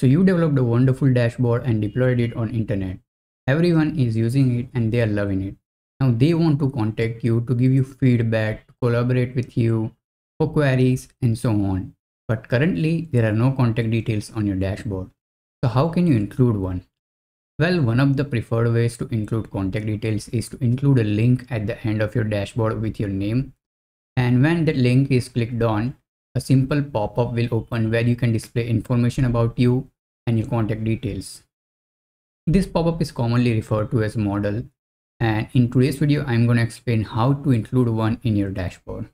So you developed a wonderful dashboard and deployed it on internet. Everyone is using it and they are loving it. Now they want to contact you to give you feedback, to collaborate with you for queries and so on. But currently there are no contact details on your dashboard. So how can you include one? Well, one of the preferred ways to include contact details is to include a link at the end of your dashboard with your name. And when that link is clicked on, a simple pop-up will open where you can display information about you and your contact details. This pop-up is commonly referred to as modal, and in today's video I'm going to explain how to include one in your dashboard.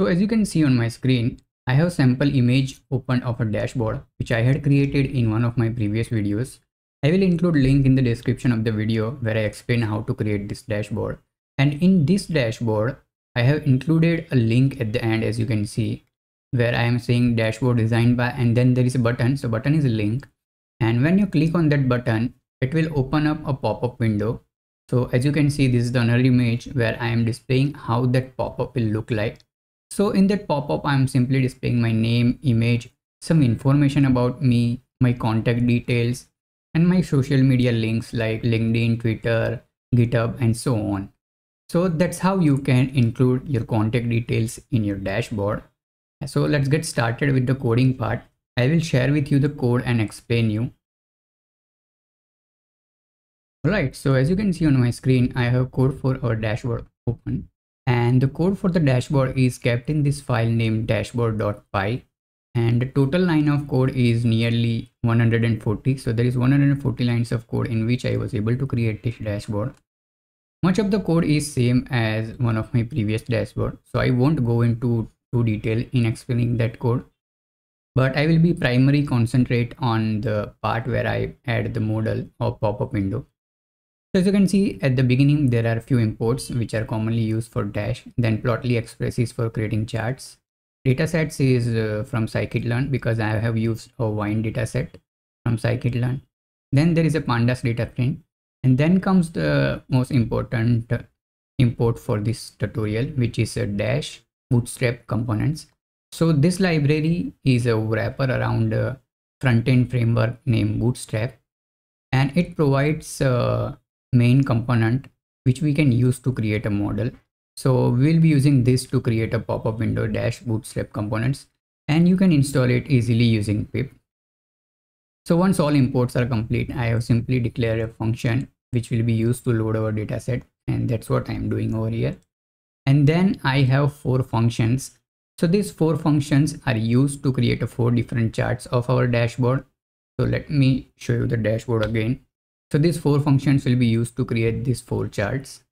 So as you can see on my screen, I have a sample image opened of a dashboard which I had created in one of my previous videos. I will include link in the description of the video where I explain how to create this dashboard, and in this dashboard I have included a link at the end, as you can see, where I am saying dashboard designed by, and then there is a button. So button is a link, and when you click on that button it will open up a pop-up window. So as you can see, this is the another image where I am displaying how that pop-up will look like. So in that pop-up I am simply displaying my name, image, some information about me, my contact details and my social media links like LinkedIn, Twitter, GitHub and so on. So that's how you can include your contact details in your dashboard. So let's get started with the coding part. I will share with you the code and explain you. Alright, so as you can see on my screen, I have code for our dashboard open, and the code for the dashboard is kept in this file named dashboard.py, and the total line of code is nearly 140. So there is 140 lines of code in which I was able to create this dashboard. Much of the code is same as one of my previous dashboard, so I won't go into to detail in explaining that code, but I will be primarily concentrate on the part where I add the modal or pop-up window. So as you can see at the beginning, there are few imports which are commonly used for Dash. Then Plotly Express is for creating charts. Datasets is from Scikit Learn, because I have used a wine dataset from Scikit Learn. Then there is a pandas data frame, and then comes the most important import for this tutorial, which is a Dash Bootstrap components. So this library is a wrapper around a front-end framework named Bootstrap, and it provides a main component which we can use to create a modal. So we'll be using this to create a pop-up window, Dash Bootstrap components, and you can install it easily using pip. So once all imports are complete, I have simply declared a function which will be used to load our dataset, and that's what I'm doing over here. And then I have four functions. So these four functions are used to create four different charts of our dashboard. So let me show you the dashboard again. So these four functions will be used to create these four charts,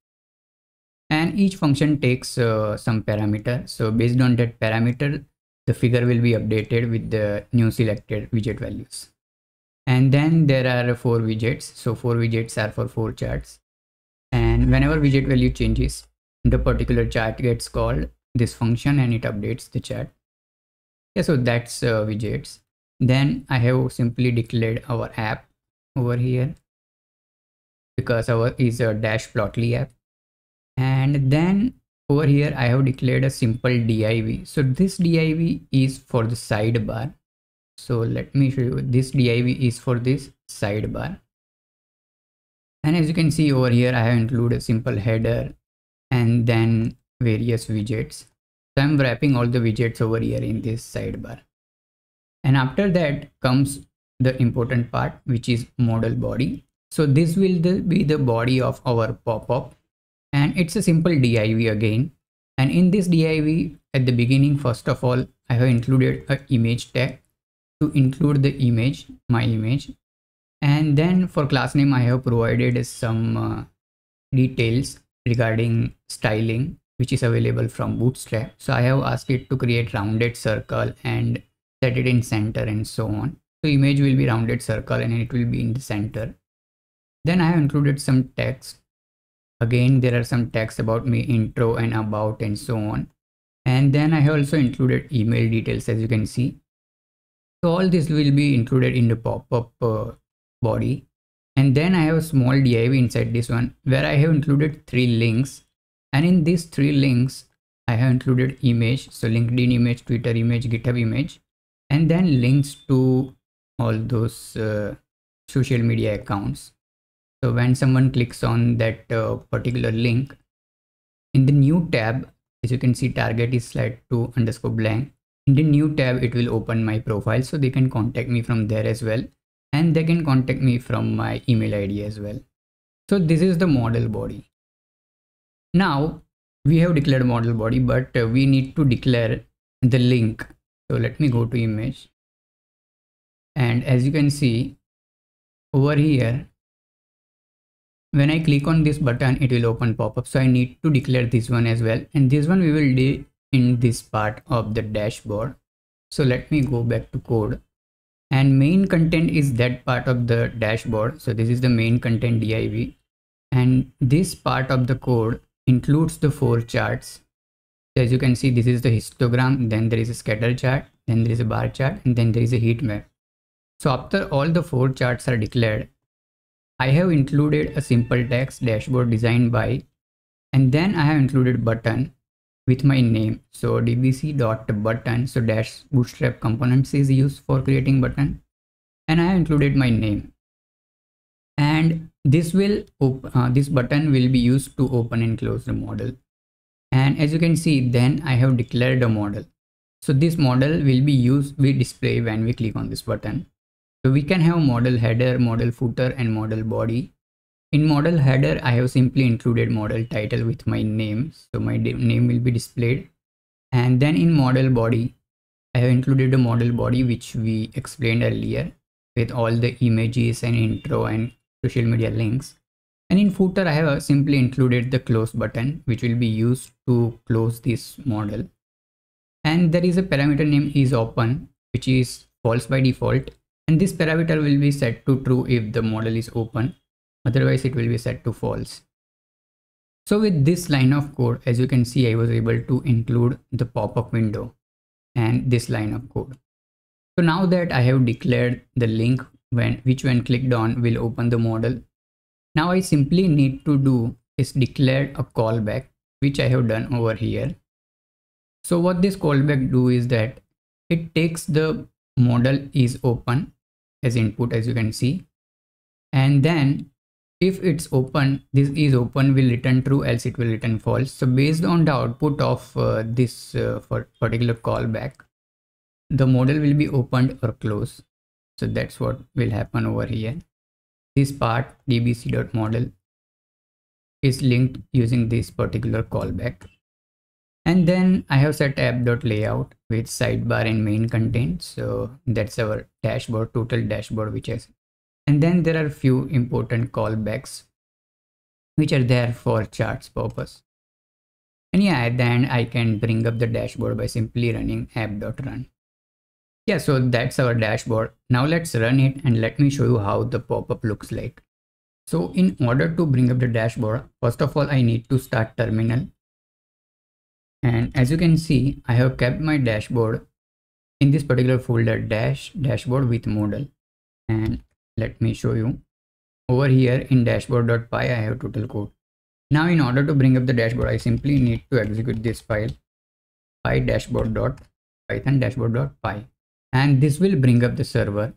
and each function takes some parameter. So based on that parameter, the figure will be updated with the new selected widget values. And then there are four widgets. So four widgets are for four charts, and whenever widget value changes, the particular chart gets called this function and it updates the chart. Yeah, so that's widgets. Then I have simply declared our app over here, because our is a Dash Plotly app. And then over here I have declared a simple div. So this div is for the sidebar. So let me show you, this div is for this sidebar. And as you can see over here, I have included a simple header and then various widgets. So I'm wrapping all the widgets over here in this sidebar. And after that comes the important part, which is modal body. So this will be the body of our pop-up, and it's a simple div again. And in this div, at the beginning, first of all, I have included an image tag to include the image, my image. And then for class name, I have provided some details regarding styling, which is available from Bootstrap. So I have asked it to create rounded circle and set it in center and so on. So image will be rounded circle and it will be in the center. Then I have included some text. Again, there are some text about me, intro and about and so on. And then I have also included email details, as you can see. So all this will be included in the pop-up body. And then I have a small div inside this one where I have included three links, and in these three links I have included image, so LinkedIn image, Twitter image, GitHub image, and then links to all those social media accounts. So when someone clicks on that particular link, in the new tab, as you can see, target is /2_blank. In the new tab, it will open my profile, so they can contact me from there as well, and they can contact me from my email ID as well. So this is the modal body. Now we have declared modal body, but we need to declare the link. So let me go to image, and as you can see over here, when I click on this button, it will open pop-up. So I need to declare this one as well, and this one we will do in this part of the dashboard. So let me go back to code, and main content is that part of the dashboard. So this is the main content div, and this part of the code includes the 4 charts. So as you can see, this is the histogram, then there is a scatter chart, then there is a bar chart, and then there is a heat map. So after all the 4 charts are declared, I have included a simple text dashboard designed by, and then I have included button with my name. So dbc.button. So Dash Bootstrap components is used for creating button, and I have included my name, and this will this button will be used to open and close the modal. And as you can see, then I have declared a modal. So this modal will be used, we display when we click on this button. So we can have modal header, modal footer, and modal body. In modal header, I have simply included modal title with my name, so my name will be displayed. And then in modal body, I have included a modal body which we explained earlier, with all the images and intro and social media links. And in footer, I have simply included the close button, which will be used to close this modal. And there is a parameter named isOpen, which is false by default, and this parameter will be set to true if the modal is open. Otherwise, it will be set to false. So with this line of code, as you can see, I was able to include the pop-up window and this line of code. So now that I have declared the link, which when clicked on will open the modal. Now I simply need to do is declare a callback, which I have done over here. So what this callback do is that it takes the modal is open as input, as you can see, and then if it's open, this is open will return true, else it will return false. So based on the output of this particular callback, the modal will be opened or closed. So that's what will happen over here. This part dbc.modal is linked using this particular callback. And then I have set app.layout with sidebar and main content. So that's our dashboard, total dashboard, which is. And then there are few important callbacks which are there for charts purpose. And yeah, then I can bring up the dashboard by simply running app.run. Yeah, so that's our dashboard. Now let's run it and let me show you how the pop-up looks like. So in order to bring up the dashboard, first of all, I need to start terminal. And as you can see, I have kept my dashboard in this particular folder, dashboard with modal. And let me show you over here in dashboard.py, I have total code. Now in order to bring up the dashboard, I simply need to execute this file, python dashboard.py, and this will bring up the server.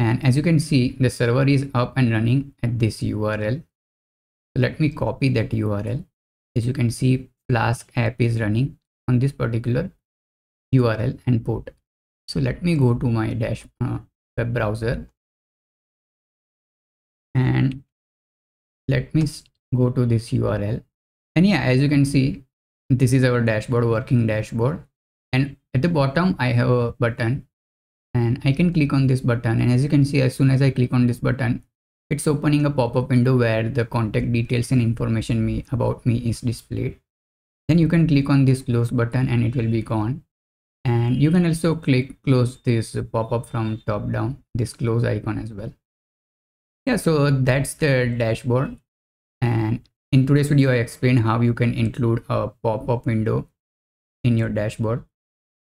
And as you can see, the server is up and running at this URL. So let me copy that URL. As you can see, Flask app is running on this particular URL and port. So let me go to my web browser. And let me go to this URL. And yeah, as you can see, this is our dashboard, working dashboard. And at the bottom, I have a button, and I can click on this button. And as you can see, as soon as I click on this button, it's opening a pop-up window where the contact details and information about me is displayed. Then you can click on this close button and it will be gone. And you can also close this pop-up from top down, this close icon as well. Yeah, so that's the dashboard. And in today's video, I explained how you can include a pop-up window in your dashboard.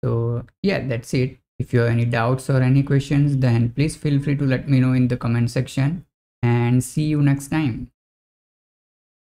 So yeah, that's it. If you have any doubts or any questions, then please feel free to let me know in the comment section, and see you next time.